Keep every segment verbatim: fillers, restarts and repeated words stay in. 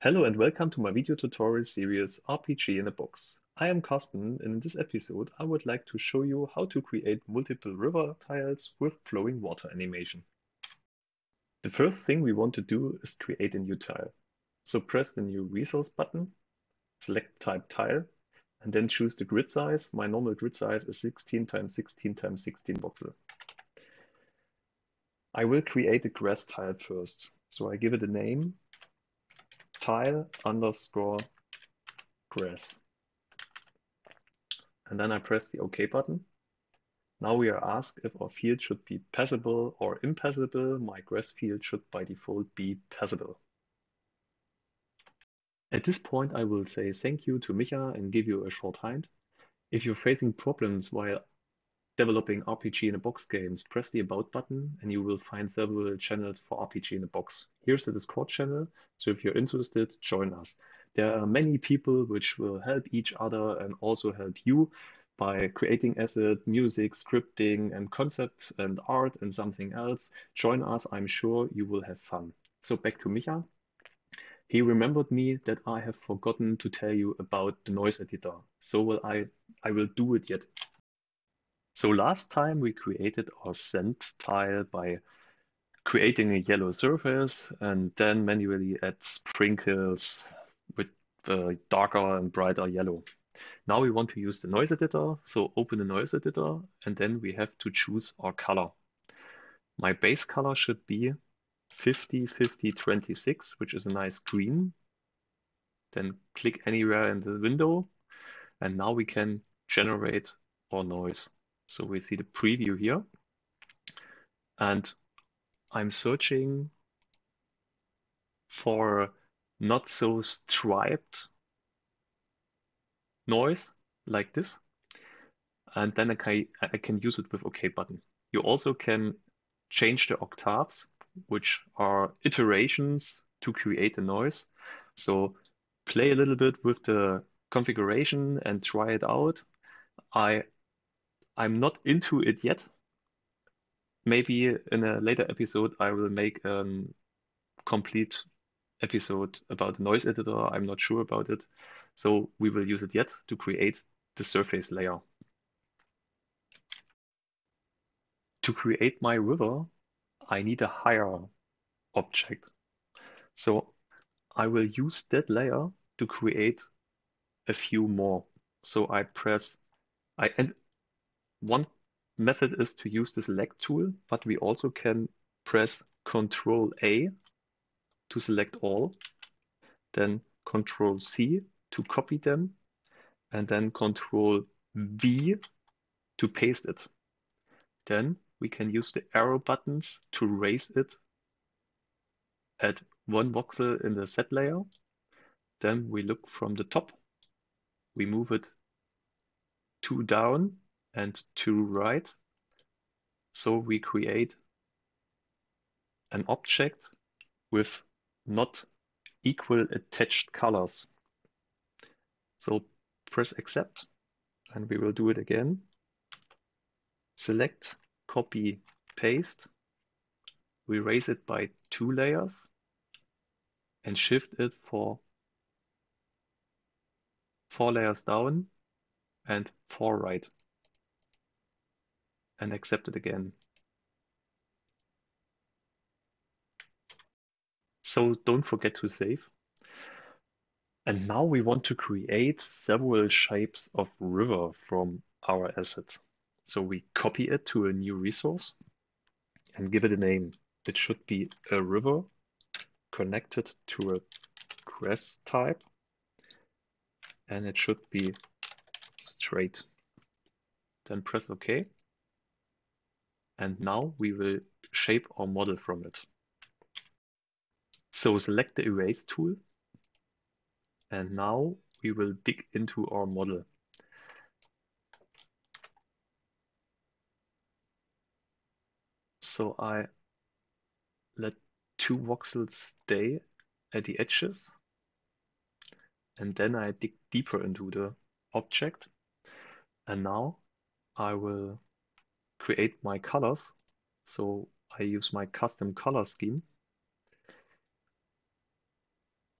Hello and welcome to my video tutorial series R P G in a Box. I am Carsten, and in this episode I would like to show you how to create multiple river tiles with flowing water animation. The first thing we want to do is create a new tile. So press the new resource button, select type tile, and then choose the grid size. My normal grid size is sixteen by sixteen by sixteen voxel. I will create a grass tile first. So I give it a name. Tile underscore grass, and then I press the OK button. Now we are asked if our field should be passable or impassable. My grass field should by default be passable. At this point I will say thank you to Micha and give you a short hint. If you're facing problems while developing R P G in a Box games, press the About button and you will find several channels for R P G in a Box. Here's the Discord channel, so if you're interested, join us. There are many people which will help each other and also help you by creating asset, music, scripting, and concept and art and something else. Join us, I'm sure you will have fun. So back to Micha. He remembered me that I have forgotten to tell you about the noise editor, so will I, I will do it yet. So last time we created our sand tile by creating a yellow surface and then manually add sprinkles with uh, darker and brighter yellow. Now we want to use the noise editor, so open the noise editor and then we have to choose our color. My base color should be fifty, fifty, twenty-six, which is a nice green. Then click anywhere in the window and now we can generate our noise. So we see the preview here, and I'm searching for not so striped noise like this, and then I can, I can use it with OK button. You also can change the octaves, which are iterations to create the noise. So play a little bit with the configuration and try it out. I I'm not into it yet. Maybe in a later episode, I will make a um, complete episode about the noise editor. I'm not sure about it. So we will use it yet to create the surface layer. To create my river, I need a higher object. So I will use that layer to create a few more. So I press, I and one method is to use the select tool, but we also can press control A to select all, then control C to copy them, and then control V to paste it. Then we can use the arrow buttons to raise it at one voxel in the set layer. Then we look from the top, we move it two down, and to right, so we create an object with not equal attached colors. So press accept and we will do it again. Select, copy, paste. We raise it by two layers and shift it for four layers down and four right. And accept it again. So don't forget to save. And now we want to create several shapes of river from our asset. So we copy it to a new resource and give it a name. It should be a river connected to a grass type, and it should be straight. Then press OK. And now we will shape our model from it. So select the erase tool. And now we will dig into our model. So I let two voxels stay at the edges. And then I dig deeper into the object. And now I will create my colors. So I use my custom color scheme.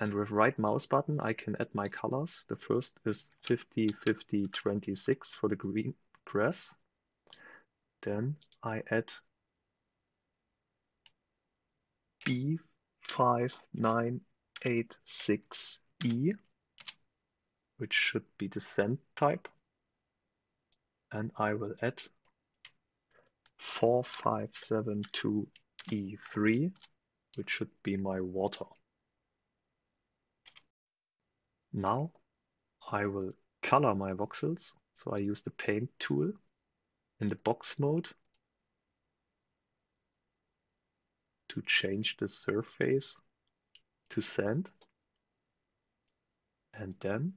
and with right mouse button I can add my colors. The first is fifty, fifty, twenty-six for the green grass. Then I add B five nine eight six E, which should be the sand type, and I will add four five seven two E three, which should be my water. Now I will color my voxels, so I use the paint tool in the box mode to change the surface to sand, and then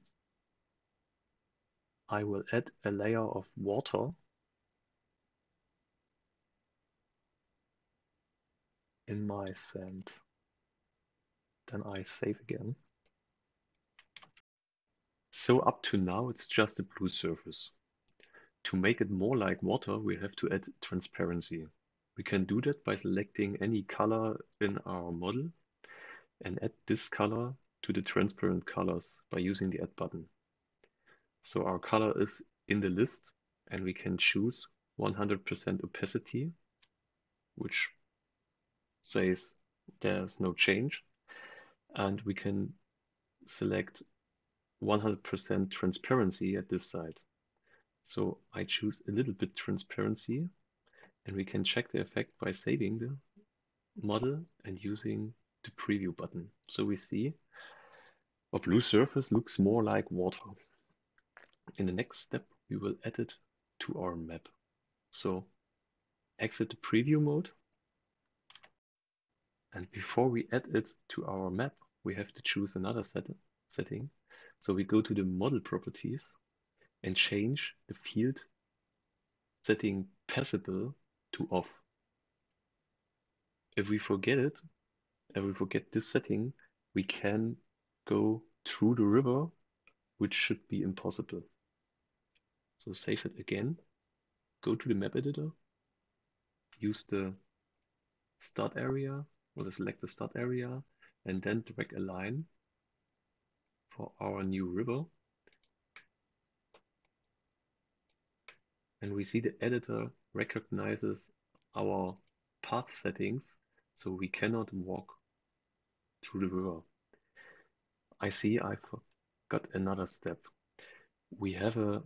I will add a layer of water in my sand. Then I save again. So up to now it's just a blue surface. To make it more like water, we have to add transparency. We can do that by selecting any color in our model and add this color to the transparent colors by using the add button. So our color is in the list and we can choose one hundred percent opacity, which says there's no change, and we can select one hundred percent transparency at this side. So I choose a little bit transparency, and we can check the effect by saving the model and using the preview button. So we see a blue surface looks more like water. In the next step, we will add it to our map. So exit the preview mode. And before we add it to our map, we have to choose another set setting. So we go to the model properties and change the field setting passable to off. If we forget it, if we forget this setting, we can go through the river, which should be impossible. So save it again, go to the map editor, use the start area, we'll select the start area and then drag a line for our new river. And we see the editor recognizes our path settings, so we cannot walk through the river. I see I forgot another step. We have a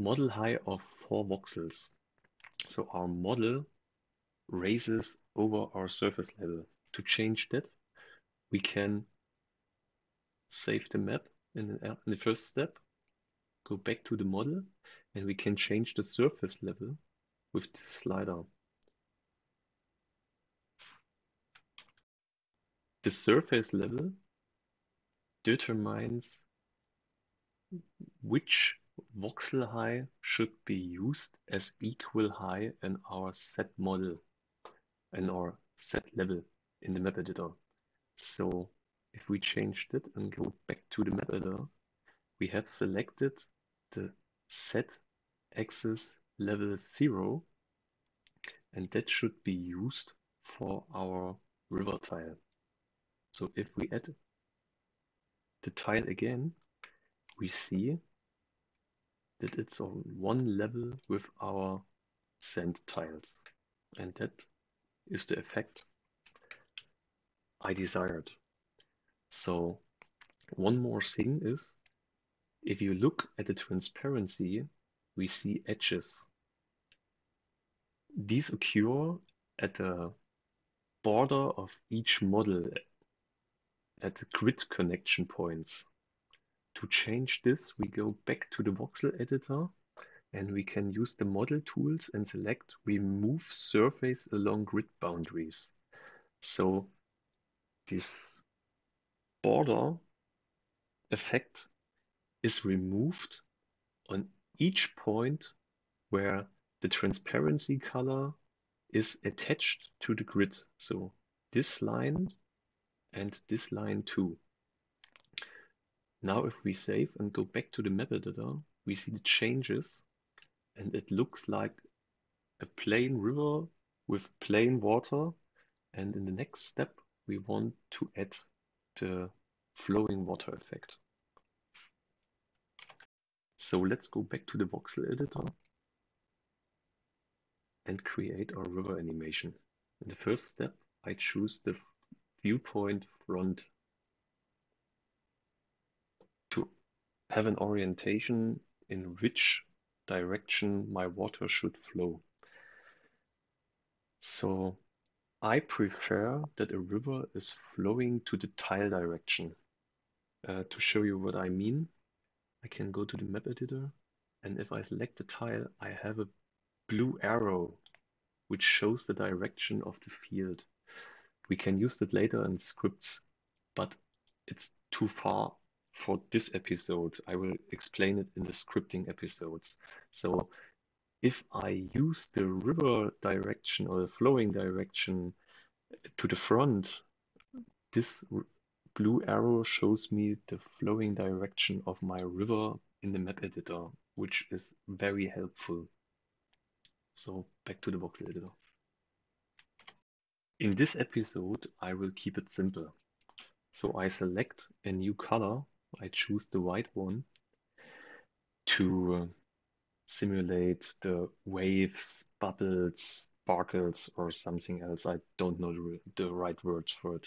model height of four voxels. So our model raises over our surface level. To change that, we can save the map in the first step, go back to the model, and we can change the surface level with the slider. The surface level determines which voxel height should be used as equal height in our set model and our set level in the map editor. So if we change that and go back to the map editor, we have selected the set axis level zero, and that should be used for our river tile. So if we add the tile again, we see that it's on one level with our sand tiles, and that is the effect I desired. So one more thing is, if you look at the transparency, we see edges. These occur at the border of each model, at the grid connection points. To change this, we go back to the voxel editor and we can use the model tools and select remove surface along grid boundaries. So this border effect is removed on each point where the transparency color is attached to the grid. So this line and this line too. Now if we save and go back to the map editor, we see the changes and it looks like a plain river with plain water. And in the next step, we want to add the flowing water effect. So let's go back to the voxel editor and create our river animation. In the first step, I choose the viewpoint front to have an orientation in which direction my water should flow. So I prefer that a river is flowing to the tile direction. Uh, to show you what I mean, I can go to the map editor, and if I select the tile, I have a blue arrow which shows the direction of the field. We can use that later in scripts, but it's too far for this episode. I will explain it in the scripting episodes. So if I use the river direction or the flowing direction to the front, this blue arrow shows me the flowing direction of my river in the map editor, which is very helpful. So back to the voxel editor. In this episode, I will keep it simple. So I select a new color. I choose the white one to simulate the waves, bubbles, sparkles, or something else. I don't know the right words for it.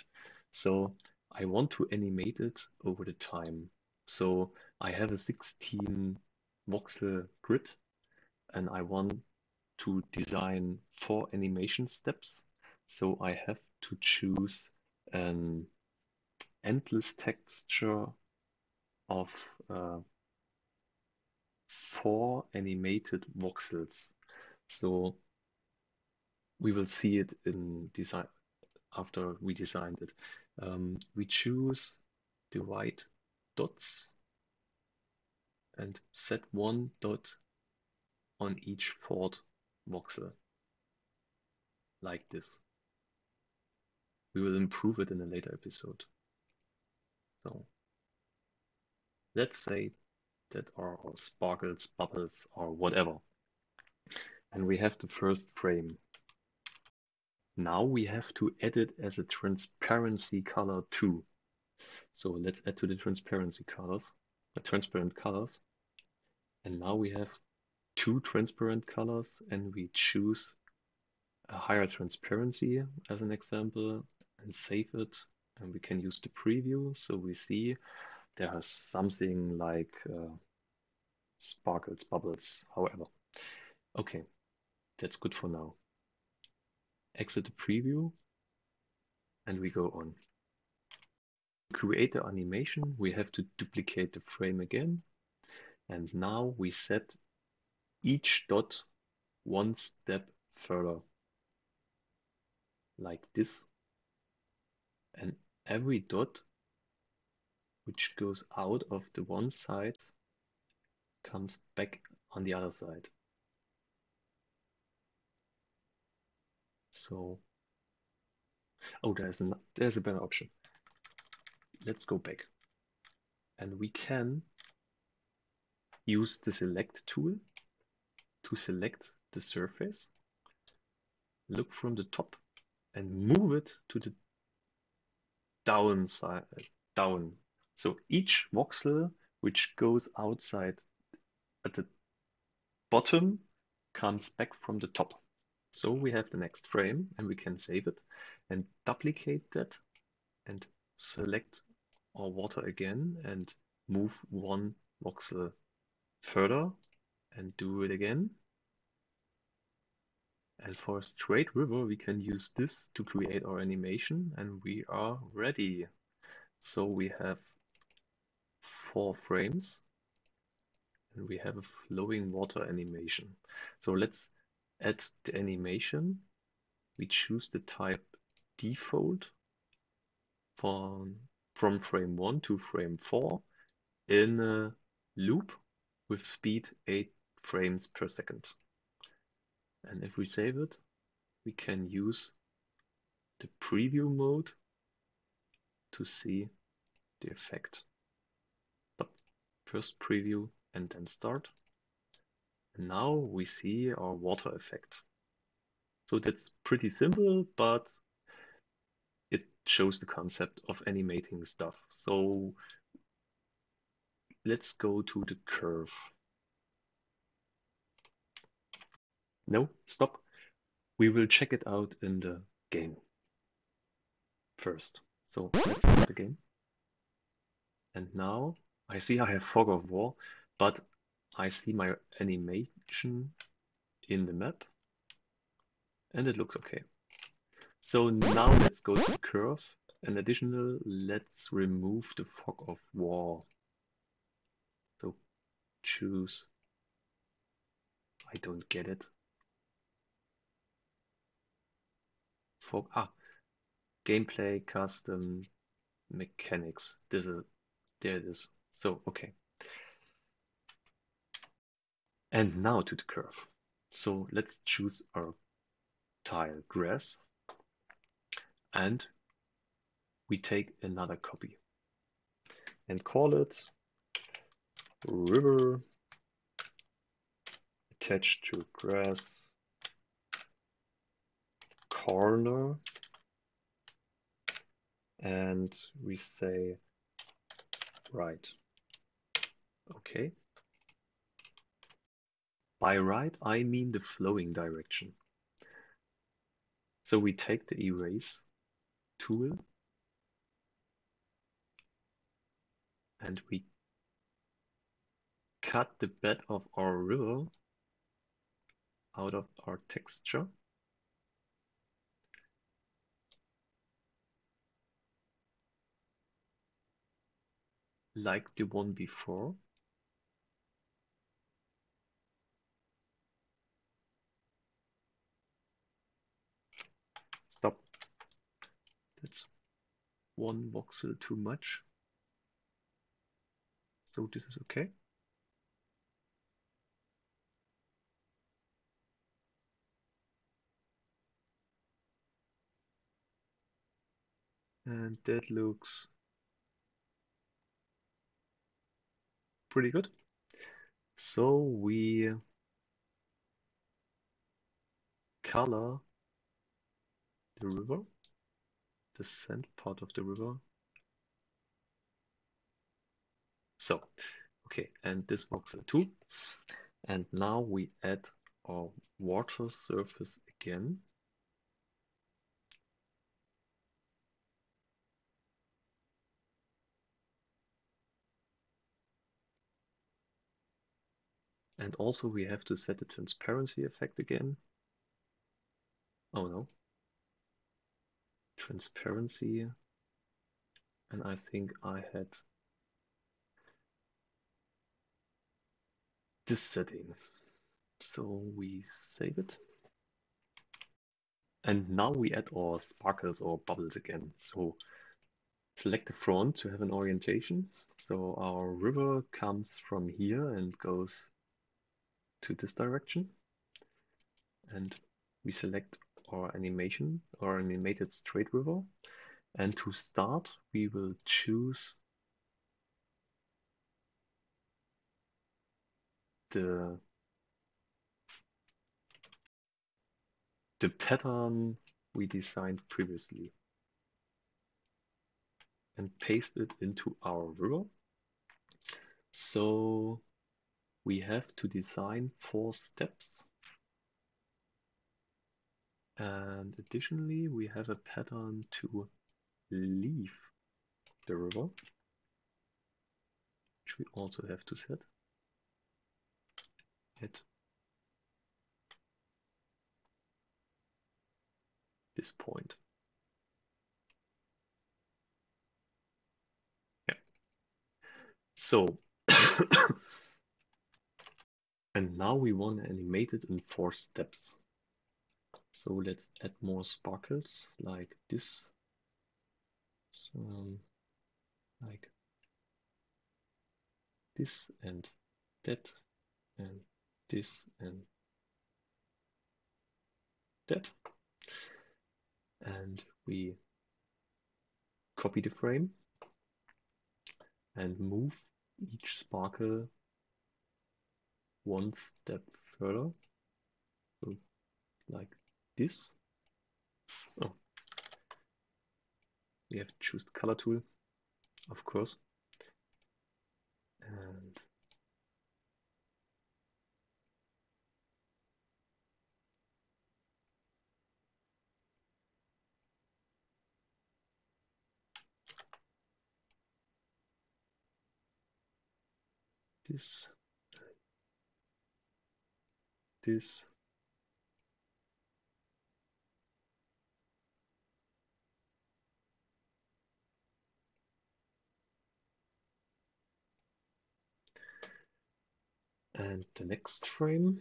So I want to animate it over the time. So I have a sixteen voxel grid, and I want to design four animation steps. So I have to choose an endless texture of uh, four animated voxels. So we will see it in design after we designed it. Um, we choose the white dots and set one dot on each fourth voxel, like this. We will improve it in a later episode. So let's say that are our sparkles, bubbles, or whatever. And we have the first frame. Now we have to add it as a transparency color too. So let's add to the transparency colors, the transparent colors. And now we have two transparent colors, and we choose a higher transparency as an example and save it. And we can use the preview, so we see there is something like uh, sparkles, bubbles, however. Okay, that's good for now. Exit the preview, and we go on. To create the animation, we have to duplicate the frame again. And now we set each dot one step further, like this. And every dot which goes out of the one side comes back on the other side. So, oh, there's a, there's a better option. Let's go back. And we can use the select tool to select the surface, look from the top, and move it to the down side, down. So each voxel which goes outside at the bottom comes back from the top. So we have the next frame, and we can save it and duplicate that and select our water again and move one voxel further and do it again. And for a straight river, we can use this to create our animation, and we are ready. So we have four frames, and we have a flowing water animation. So let's add the animation. We choose the type default from, from frame one to frame four in a loop with speed eight frames per second. And if we save it, we can use the preview mode to see the effect. Stop. First preview and then start. And now we see our water effect. So that's pretty simple, but it shows the concept of animating stuff. So let's go to the curve. No, stop. We will check it out in the game first. So let's start the game. And now I see I have Fog of War, but I see my animation in the map and it looks okay. So now let's go to curve, and additional, let's remove the Fog of War. So choose, I don't get it. Fog, ah, gameplay, custom, mechanics, this is, there it is. So, okay. And now to the curve. So let's choose our tile grass and we take another copy and call it river attached to grass corner, and we say right. Okay. By right, I mean the flowing direction. So we take the erase tool and we cut the bed of our river out of our texture. Like the one before. That's one voxel too much. So this is okay. And that looks pretty good. So we color the river. The sand part of the river. So, okay, and this voxel too. And now we add our water surface again. And also we have to set the transparency effect again. Oh no. Transparency, and I think I had this setting, so we save it. And now we add our sparkles or bubbles again. So select the front to have an orientation. So our river comes from here and goes to this direction, and we select our animation or animated straight river, and to start we will choose the the pattern we designed previously and paste it into our river. So we have to design four steps. And additionally, we have a pattern to leave the river, which we also have to set. At this point. Yeah. So, and now we want to animate it in four steps. So let's add more sparkles like this, so, like this and that and this and that. And we copy the frame and move each sparkle one step further, so like this. So we have to choose the color tool, of course. And this, this, and the next frame.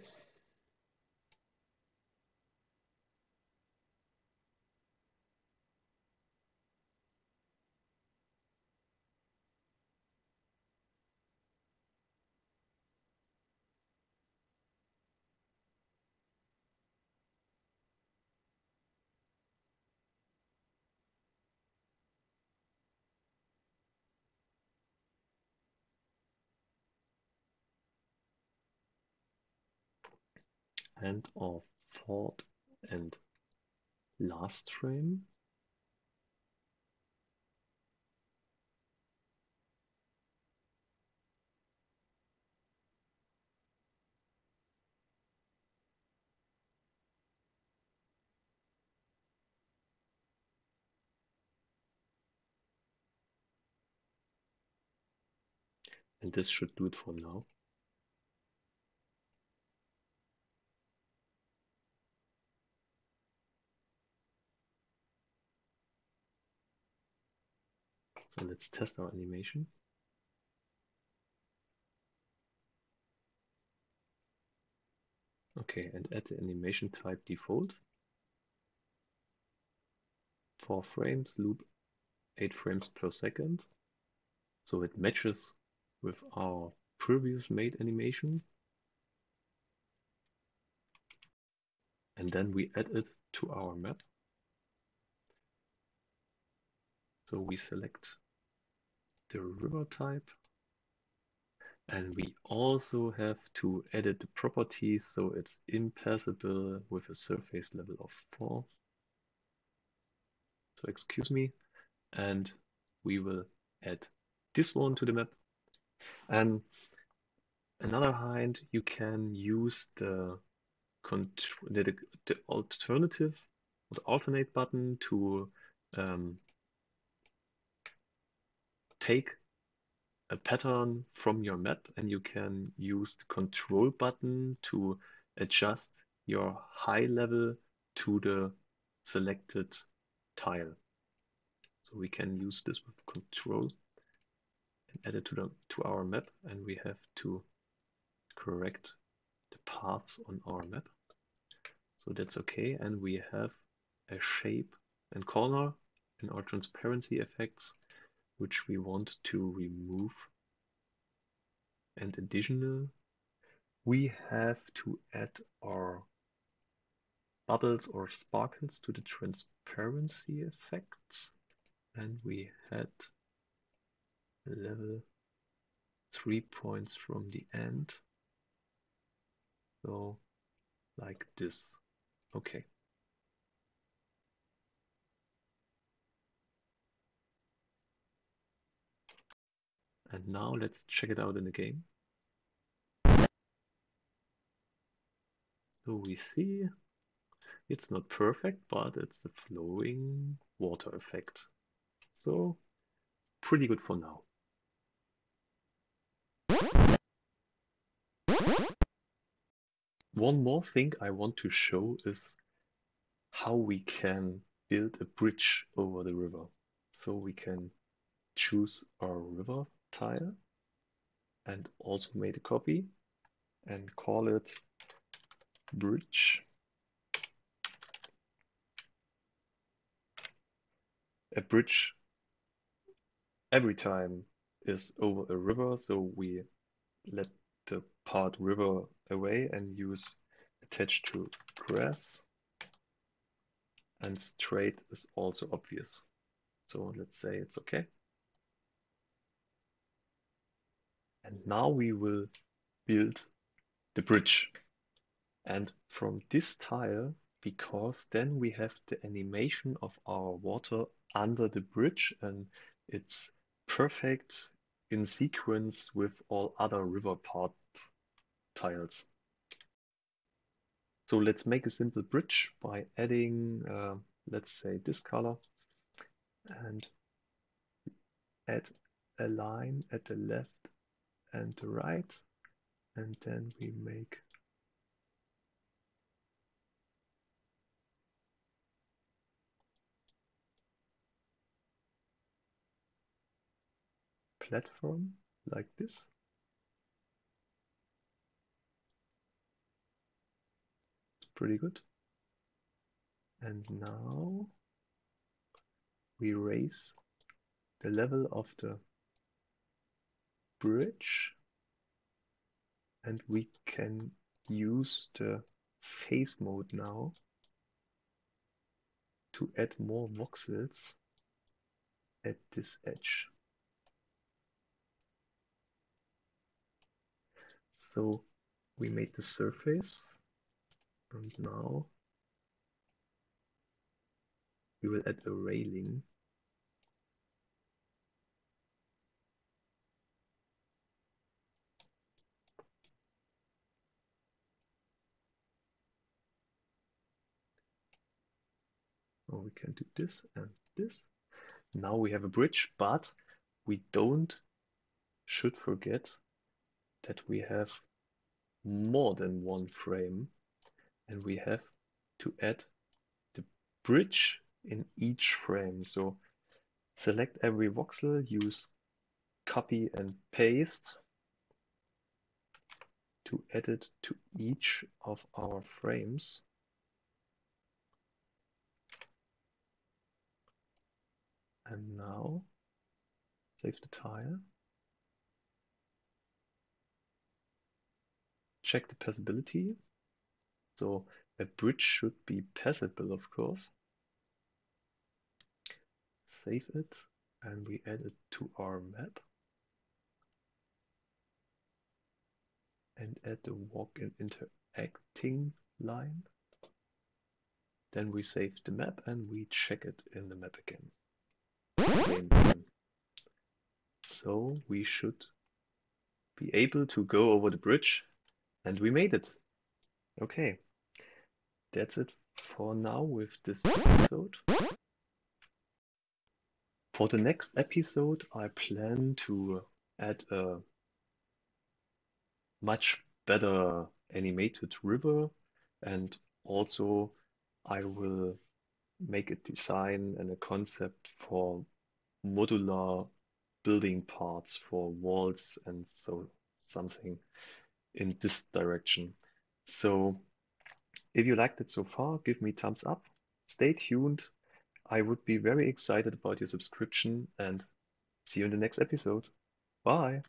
And our fourth and last frame. And this should do it for now. So let's test our animation. Okay, and add the animation type default. Four frames, loop eight frames per second. So it matches with our previous made animation. And then we add it to our map. So we select the river type, and we also have to edit the properties so it's impassable with a surface level of four. So excuse me, and we will add this one to the map. And another hand, you can use the, the, the alternative or the alternate button to um, take a pattern from your map, and you can use the control button to adjust your high level to the selected tile. So we can use this with control and add it to, the, to our map, and we have to correct the paths on our map. So that's okay, and we have a shape and corner in our transparency effects, which we want to remove. And additional, we have to add our bubbles or sparkles to the transparency effects. And we had level three points from the end. So like this, okay. And now let's check it out in the game. So we see it's not perfect, but it's a flowing water effect. So pretty good for now. One more thing I want to show is how we can build a bridge over the river. So we can choose our river tile and also made a copy and call it bridge. A bridge every time is over a river, so we let the part river away and use attached to grass, and straight is also obvious. So let's say it's okay. And now we will build the bridge. And from this tile, because then we have the animation of our water under the bridge, and it's perfect in sequence with all other river part tiles. So let's make a simple bridge by adding, uh, let's say, this color, and add a line at the left and the right, and then we make platform like this. Pretty good. And now we raise the level of the bridge, and we can use the face mode now to add more voxels at this edge. So we made the surface, and now we will add a railing. So we can do this and this. Now we have a bridge, but we don't should forget that we have more than one frame, and we have to add the bridge in each frame. So select every voxel, use copy and paste to add it to each of our frames. And now save the tile. Check the passability. So a bridge should be passable, of course. Save it, and we add it to our map. And add the walk and interacting line. Then we save the map and we check it in the map again. So we should be able to go over the bridge, and we made it. Okay, that's it for now with this episode. For the next episode, I plan to add a much better animated river, and also I will make a design and a concept for modular building parts for walls and so something in this direction. So if you liked it so far, give me thumbs up, stay tuned. I would be very excited about your subscription, and see you in the next episode. Bye.